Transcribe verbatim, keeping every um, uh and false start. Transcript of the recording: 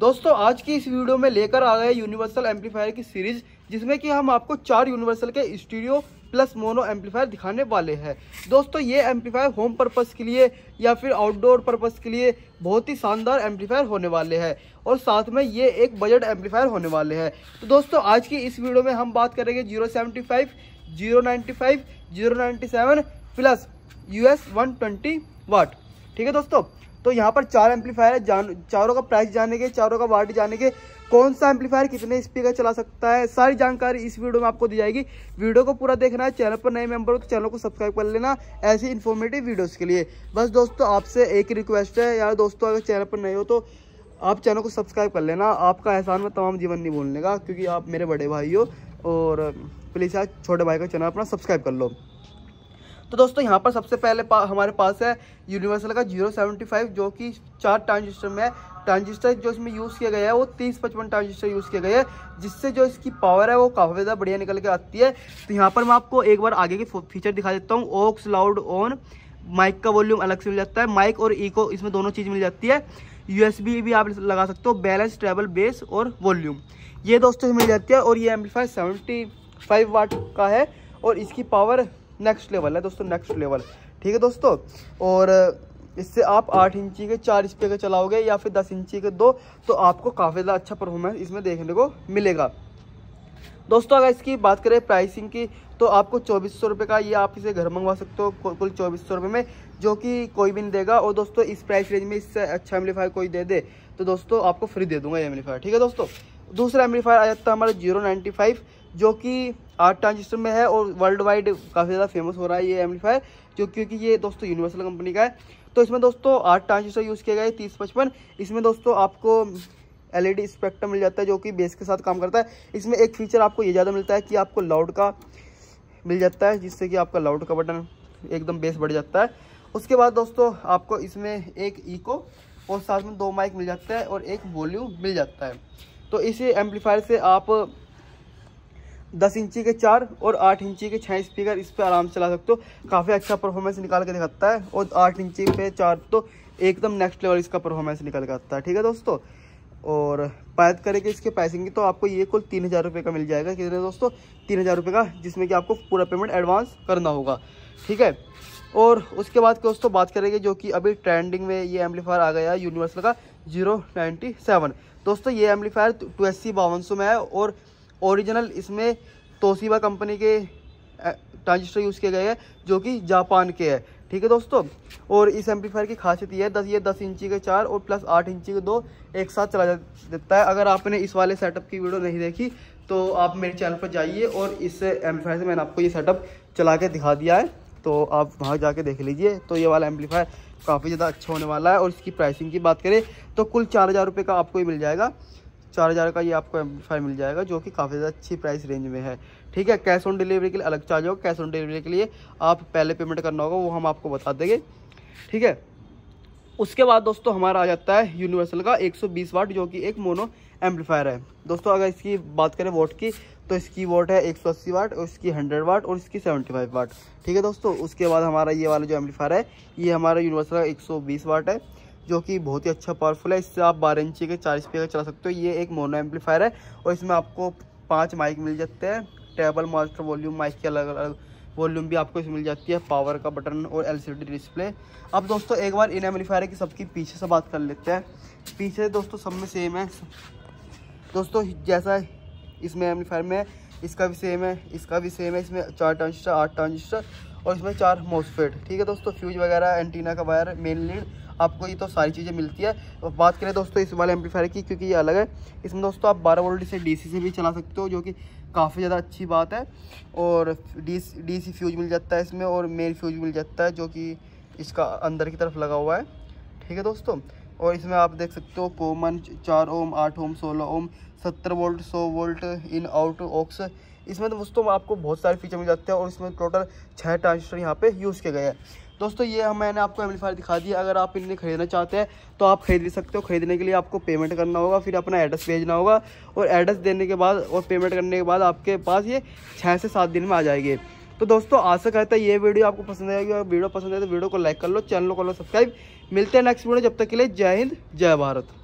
दोस्तों आज की इस वीडियो में लेकर आ गए यूनिवर्सल एम्पलीफायर की सीरीज, जिसमें कि हम आपको चार यूनिवर्सल के स्टीरियो प्लस मोनो एम्पलीफायर दिखाने वाले हैं। दोस्तों ये एम्पलीफायर होम पर्पस के लिए या फिर आउटडोर पर्पस के लिए बहुत ही शानदार एम्पलीफायर होने वाले हैं और साथ में ये एक बजट एम्पलीफायर होने वाले हैं। तो दोस्तों आज की इस वीडियो में हम बात करेंगे zero seventy five zero ninety five zero ninety seven plus U S one twenty watt. ठीक है दोस्तों, तो यहाँ पर चार एम्पलीफायर है, जान चारों का प्राइस जानेंगे, चारों का वाट जानेंगे, कौन सा एम्पलीफायर कितने स्पीकर चला सकता है, सारी जानकारी इस वीडियो में आपको दी जाएगी। वीडियो को पूरा देखना है, चैनल पर नए मेंबर हो तो चैनल को सब्सक्राइब कर लेना ऐसी इन्फॉर्मेटिव वीडियोस के लिए। बस दोस्तों आपसे एक रिक्वेस्ट है यार, दोस्तों अगर चैनल पर नए हो तो आप चैनल को सब्सक्राइब कर लेना। आपका एहसान में तमाम जीवन नहीं भूलने का, क्योंकि आप मेरे बड़े भाई हो और प्लीज़ यार छोटे भाई का चैनल अपना सब्सक्राइब कर लो। तो दोस्तों यहाँ पर सबसे पहले पा, हमारे पास है यूनिवर्सल का जीरो सेवेंटी फाइव, जो कि चार ट्रांजिस्टर में है। ट्रांजिस्टर जो इसमें यूज़ किया गया है वो तीस पचपन ट्रांजिस्टर यूज़ किया गया है, जिससे जो इसकी पावर है वो काफ़ी ज़्यादा बढ़िया निकल के आती है। तो यहाँ पर मैं आपको एक बार आगे की फीचर दिखा देता हूँ। ऑक्स लाउड ऑन, माइक का वॉल्यूम अलग से मिल जाता है, माइक और इको इसमें दोनों चीज़ मिल जाती है। यूएसबी भी आप लगा सकते हो, बैलेंस ट्रेबल बेस और वॉल्यूम ये दोस्तों मिल जाती है। और ये एम्पलीफायर सेवेंटी फाइव वाट का है और इसकी पावर नेक्स्ट लेवल है दोस्तों, नेक्स्ट लेवल। ठीक है दोस्तों, और इससे आप आठ इंची के चार स्पीकर चलाओगे या फिर दस इंची के दो, तो आपको काफ़ी ज़्यादा अच्छा परफॉर्मेंस इसमें देखने को मिलेगा। दोस्तों अगर इसकी बात करें प्राइसिंग की, तो आपको चौबीस सौ रुपये का ये आप इसे घर मंगवा सकते हो, कुल चौबीस सौ रुपये में, जो कि कोई भी नहीं देगा। और दोस्तों इस प्राइस रेंज में इससे अच्छा एम्पलीफायर कोई दे दे तो दोस्तों आपको फ्री दे दूंगा ये एम्पलीफायर। ठीक है दोस्तों, दूसरा एम्पलीफायर आ जाता है हमारा जीरो नाइन्टी फाइव, जो कि आठ ट्रांजिस्टर में है और वर्ल्ड वाइड काफ़ी ज़्यादा फेमस हो रहा है ये एम्पलीफायर, जो क्योंकि ये दोस्तों यूनिवर्सल कंपनी का है। तो इसमें दोस्तों आठ ट्रांजिस्टर यूज़ किया गया है, तीस पचपन। इसमें दोस्तों आपको एलईडी स्पेक्ट्रम मिल जाता है, जो कि बेस के साथ काम करता है। इसमें एक फीचर आपको ये ज़्यादा मिलता है कि आपको लाउड का मिल जाता है, जिससे कि आपका लाउड का बटन एकदम बेस बढ़ जाता है। उसके बाद दोस्तों आपको इसमें एक इको और साथ में दो माइक मिल जाता है और एक वॉल्यूम मिल जाता है। तो इसी एम्पलीफायर से आप दस इंची के चार और आठ इंची के छः स्पीकर इस पर आराम से चला सकते हो, काफ़ी अच्छा परफॉर्मेंस निकाल के दिखाता है। और आठ इंची पे चार तो एकदम नेक्स्ट लेवल इसका परफॉर्मेंस निकल के आता है। ठीक है दोस्तों, और बात करें कि इसके प्राइसिंग की, तो आपको ये कुल तीन हज़ार रुपये का मिल जाएगा। कितने दोस्तों? तीन हज़ार रुपये का, जिसमें कि आपको पूरा पेमेंट एडवांस करना होगा। ठीक है, और उसके बाद दोस्तों बात करेंगे जो कि अभी ट्रेंडिंग में ये एम्पलीफायर आ गया है यूनिवर्सल का जीरो नाइन्टी सेवन। दोस्तों ये एम्पलीफायर टू एस सी बावन सौ में है और ओरिजिनल इसमें तोशिबा कंपनी के ट्रांजिस्टर यूज़ किए गए हैं, जो कि जापान के है। ठीक है दोस्तों, और इस एम्पलीफायर की खासियत ये है दस ये दस इंची के चार और प्लस आठ इंची के दो एक साथ चला देता है। अगर आपने इस वाले सेटअप की वीडियो नहीं देखी तो आप मेरे चैनल पर जाइए, और इस एम्पलीफायर से मैंने आपको ये सेटअप चला के दिखा दिया है, तो आप वहाँ जाके देख लीजिए। तो ये वाला एम्पलीफायर काफ़ी ज़्यादा अच्छा होने वाला है। और इसकी प्राइसिंग की बात करें तो कुल चार हज़ार रुपये का आपको ये मिल जाएगा, चार हज़ार का ये आपको एम्पलीफायर मिल जाएगा, जो कि काफ़ी ज़्यादा अच्छी प्राइस रेंज में है। ठीक है, कैश ऑन डिलीवरी के लिए अलग चार्ज होगा, कैश ऑन डिलीवरी के लिए आप पहले पेमेंट करना होगा, वो हम आपको बता देंगे। ठीक है, उसके बाद दोस्तों हमारा आ जाता है यूनिवर्सल का एक सौ बीस वाट, जो कि एक मोनो एम्पलीफायर है। दोस्तों अगर इसकी बात करें वोट की, तो इसकी वोट है एक सौ अस्सी वाट और इसकी सौ वाट और इसकी पचहत्तर वाट। ठीक है दोस्तों, उसके बाद हमारा ये वाला जो एम्पलीफायर है ये हमारा यूनिवर्सल का एक सौ बीस वाट है, जो कि बहुत ही अच्छा पावरफुल है। इससे आप बारह इंची के चार स्पीकर चला सकते हो। ये एक मोनो एम्पलीफायर है और इसमें आपको पाँच माइक मिल जाते हैं, टेबल मास्टर वॉल्यूम माइक के अलग अलग वॉल्यूम भी आपको इसमें मिल जाती है, पावर का बटन और एलसीडी डिस्प्ले। अब दोस्तों एक बार इन एम्पलीफायर की सबकी पीछे से बात कर लेते हैं। पीछे दोस्तों सब में सेम है दोस्तों, जैसा इसमें एम्पलीफायर में इसका भी सेम है, इसका भी सेम है। इसमें चार ट्रांजिस्टर, आठ ट्रांजिस्टर और इसमें चार मॉसफेट। ठीक है दोस्तों, फ्यूज वगैरह, एंटीना का वायर, मेन लीड, आपको ये तो सारी चीज़ें मिलती है। और बात करें दोस्तों इस वाले एम्पलीफायर की, क्योंकि ये अलग है, इसमें दोस्तों आप बारह वोल्ट से डीसी से भी चला सकते हो, जो कि काफ़ी ज़्यादा अच्छी बात है। और डीसी डीसी फ्यूज मिल जाता है इसमें और मेन फ्यूज मिल जाता है, जो कि इसका अंदर की तरफ लगा हुआ है। ठीक है दोस्तों, और इसमें आप देख सकते हो कॉमन चार ओम, आठ ओम, सोलह ओम, सत्तर वोल्ट, सौ वोल्ट, इन आउट, ऑक्स। इसमें तो दोस्तों आपको बहुत सारे फीचर मिल जाते हैं। और इसमें टोटल छः ट्रांजिस्टर यहाँ पे यूज़ किए गए हैं। दोस्तों ये मैंने आपको एम्पलीफायर दिखा दिया। अगर आप इन्हें खरीदना चाहते हैं तो आप खरीद भी सकते हो। खरीदने के लिए आपको पेमेंट करना होगा, फिर अपना एड्रेस भेजना होगा, और एड्रेस देने के बाद और पेमेंट करने के बाद आपके पास ये छः से सात दिन में आ जाएगी। तो दोस्तों आशा करता है ये वीडियो आपको पसंद आएगी। और वीडियो पसंद आए तो वीडियो को लाइक कर लो, चैनल को कर लो सब्सक्राइब। मिलते हैं नेक्स्ट वीडियो, जब तक के लिए जय हिंद, जय भारत।